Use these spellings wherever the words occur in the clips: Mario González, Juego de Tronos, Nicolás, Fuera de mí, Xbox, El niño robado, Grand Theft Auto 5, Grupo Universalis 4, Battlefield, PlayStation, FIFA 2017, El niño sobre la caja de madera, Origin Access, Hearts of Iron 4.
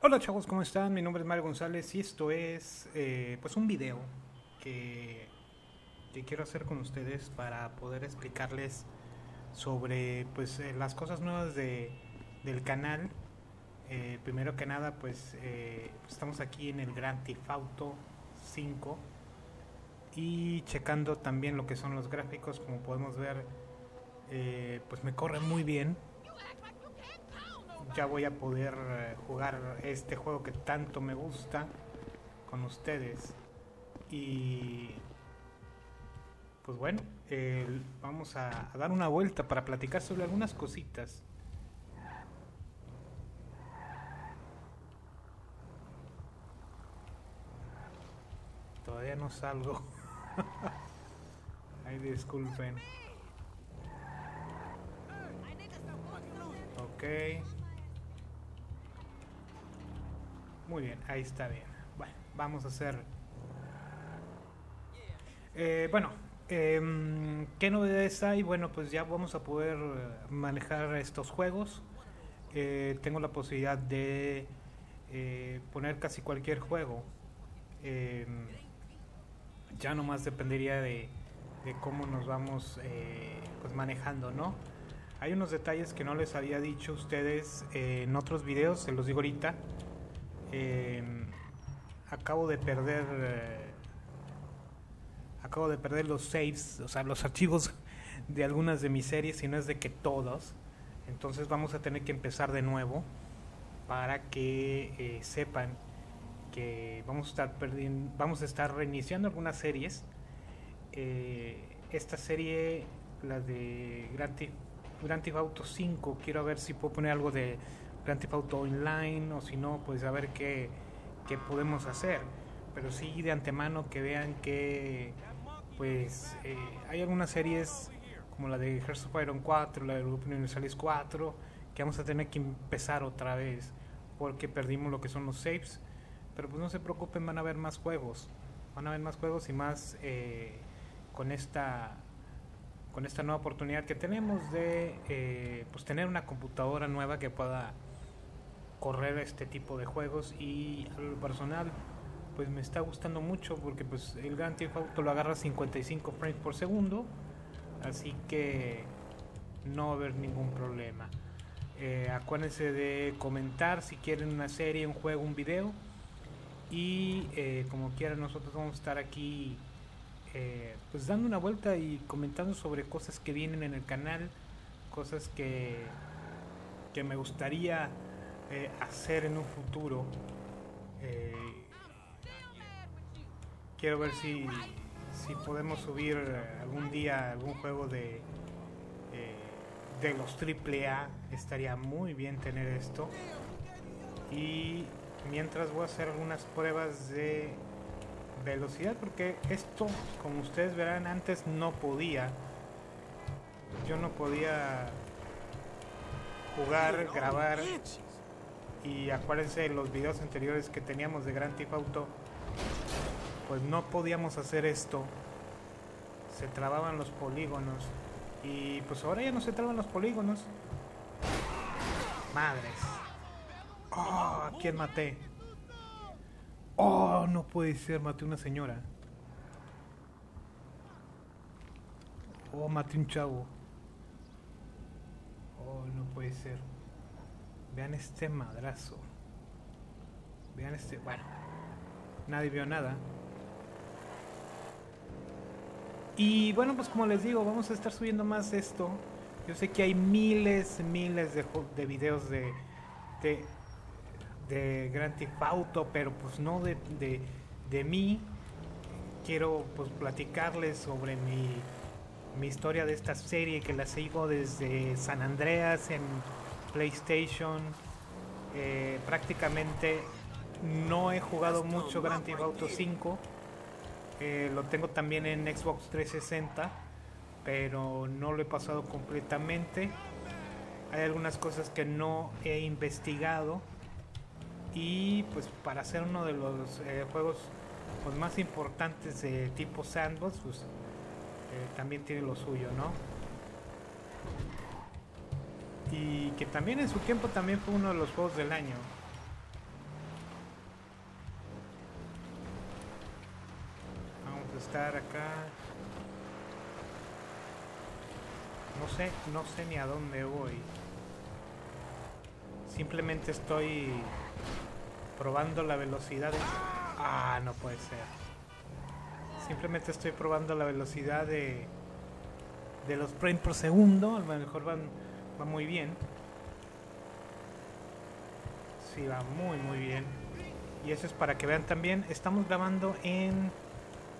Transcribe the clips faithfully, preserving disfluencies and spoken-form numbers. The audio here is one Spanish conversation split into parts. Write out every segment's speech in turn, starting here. Hola chavos, ¿cómo están? Mi nombre es Mario González y esto es eh, pues un video que, que quiero hacer con ustedes para poder explicarles sobre pues eh, las cosas nuevas de, del canal. Eh, primero que nada pues eh, estamos aquí en el Grand Theft Auto cinco y checando también lo que son los gráficos. Como podemos ver eh, pues me corre muy bien. Ya voy a poder jugar este juego que tanto me gusta con ustedes. Y pues bueno, eh, vamos a, a dar una vuelta para platicar sobre algunas cositas. Todavía no salgo. Ay, disculpen. Ok. Muy bien, ahí está bien. Bueno, vamos a hacer... Eh, bueno, eh, ¿qué novedades hay? Bueno, pues ya vamos a poder manejar estos juegos. Eh, tengo la posibilidad de eh, poner casi cualquier juego. Eh, ya nomás dependería de, de cómo nos vamos eh, pues manejando, ¿no? Hay unos detalles que no les había dicho a ustedes eh, en otros videos, se los digo ahorita. Eh, acabo de perder eh, acabo de perder los saves, o sea los archivos de algunas de mis series, y no es de que todos. Entonces vamos a tener que empezar de nuevo para que eh, sepan que vamos a estar perdiendo, vamos a estar reiniciando algunas series. Eh, esta serie, la de Grand Theft Auto cinco, quiero ver si puedo poner algo de Grand Theft Auto Online, o si no pues a ver qué, qué podemos hacer. Pero sí, de antemano que vean que pues eh, hay algunas series como la de Hearts of Iron cuatro, la de Grupo Universalis cuatro, que vamos a tener que empezar otra vez porque perdimos lo que son los saves. Pero pues no se preocupen, van a haber más juegos, van a haber más juegos y más eh, con esta con esta nueva oportunidad que tenemos de eh, pues tener una computadora nueva que pueda correr este tipo de juegos. Y a lo personal pues me está gustando mucho porque pues el Grand Theft Auto lo agarra cincuenta y cinco frames por segundo, así que no va a haber ningún problema. Eh, acuérdense de comentar si quieren una serie, un juego, un video, y eh, como quieran, nosotros vamos a estar aquí eh, pues dando una vuelta y comentando sobre cosas que vienen en el canal, cosas que, que me gustaría Eh, hacer en un futuro. Eh, quiero ver si, si podemos subir algún día algún juego de eh, de los triple A. Estaría muy bien tener esto. Y mientras voy a hacer algunas pruebas de velocidad, porque esto, como ustedes verán, antes no podía, yo no podía jugar, grabar. Y acuérdense de los videos anteriores que teníamos de Grand Theft Auto, pues no podíamos hacer esto, se trababan los polígonos. Y pues ahora ya no se traban los polígonos. Madres. Oh, ¿a quién maté? Oh, no puede ser, maté una señora. Oh, maté un chavo. Oh, no puede ser. Vean este madrazo. Vean este... Bueno, nadie vio nada. Y bueno, pues como les digo, vamos a estar subiendo más esto. Yo sé que hay miles, miles de, de videos de, de de Grand Theft Auto, pero pues no de, de, de mí. Quiero pues platicarles sobre mi, mi historia de esta serie, que la sigo desde San Andreas en PlayStation. Eh, prácticamente no he jugado mucho Grand Theft Auto cinco. Eh, lo tengo también en Xbox trescientos sesenta, pero no lo he pasado completamente. Hay algunas cosas que no he investigado. Y pues para ser uno de los eh, juegos pues, más importantes de tipo sandbox, pues eh, también tiene lo suyo, ¿no? Y que también en su tiempo también fue uno de los juegos del año. estar acá. No sé, no sé ni a dónde voy. Simplemente estoy probando la velocidad de... Ah, no puede ser. Simplemente estoy probando la velocidad de... de los frames por segundo. A lo mejor van, va muy bien. Sí, va muy muy bien. Y eso es para que vean también. Estamos grabando en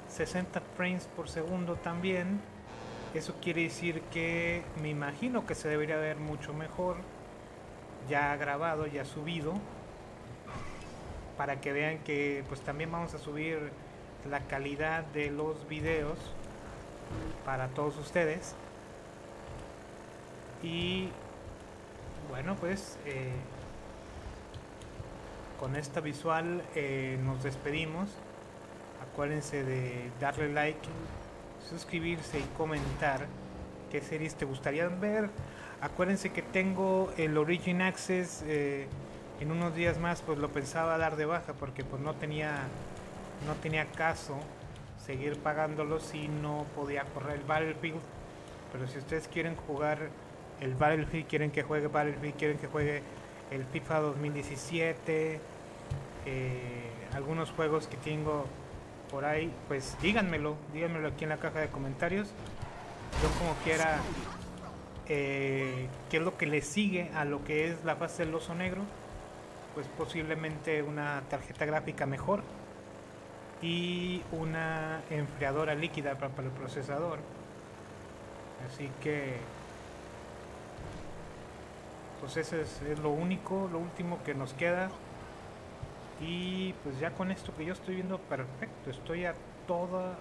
sesenta frames por segundo también. Eso quiere decir que me imagino que se debería ver mucho mejor. Ya grabado, ya subido. Para que vean que pues también vamos a subir la calidad de los videos para todos ustedes. Y bueno, pues eh, con esta visual eh, nos despedimos. Acuérdense de darle like, suscribirse y comentar qué series te gustaría ver. Acuérdense que tengo el Origin Access. eh, en unos días más pues lo pensaba dar de baja porque pues no tenía no tenía caso seguir pagándolo si no podía correr el Battlefield. Pero si ustedes quieren jugar el Battlefield, quieren que juegue Battlefield, quieren que juegue el FIFA dos mil diecisiete, eh, algunos juegos que tengo por ahí, pues díganmelo, díganmelo aquí en la caja de comentarios. Yo como quiera, eh, qué es lo que le sigue a lo que es la fase del oso negro, pues posiblemente una tarjeta gráfica mejor y una enfriadora líquida para, para el procesador. Así que pues eso es, es lo único, lo último que nos queda. Y pues ya con esto que yo estoy viendo perfecto, estoy a toda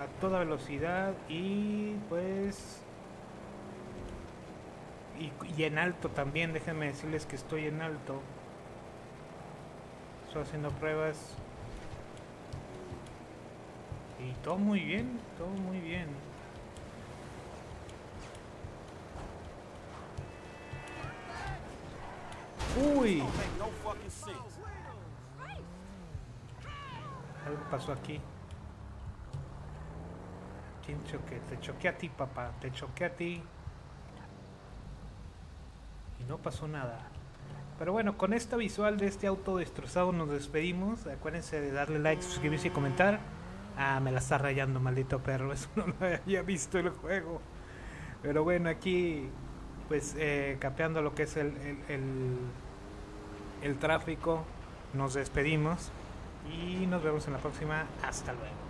a toda velocidad y pues y, y en alto también. Déjenme decirles que estoy en alto. Estoy haciendo pruebas y todo muy bien, todo muy bien. Uy, algo pasó aquí. ¿Quién choqué? Te choqué a ti, papá. Te choqué a ti. Y no pasó nada. Pero bueno, con esta visual de este auto destrozado nos despedimos. Acuérdense de darle like, suscribirse y comentar. Ah, me la está rayando, maldito perro. Eso no lo había visto el juego. Pero bueno, aquí... pues eh, capeando lo que es el, el, el, el tráfico, nos despedimos y nos vemos en la próxima. Hasta luego.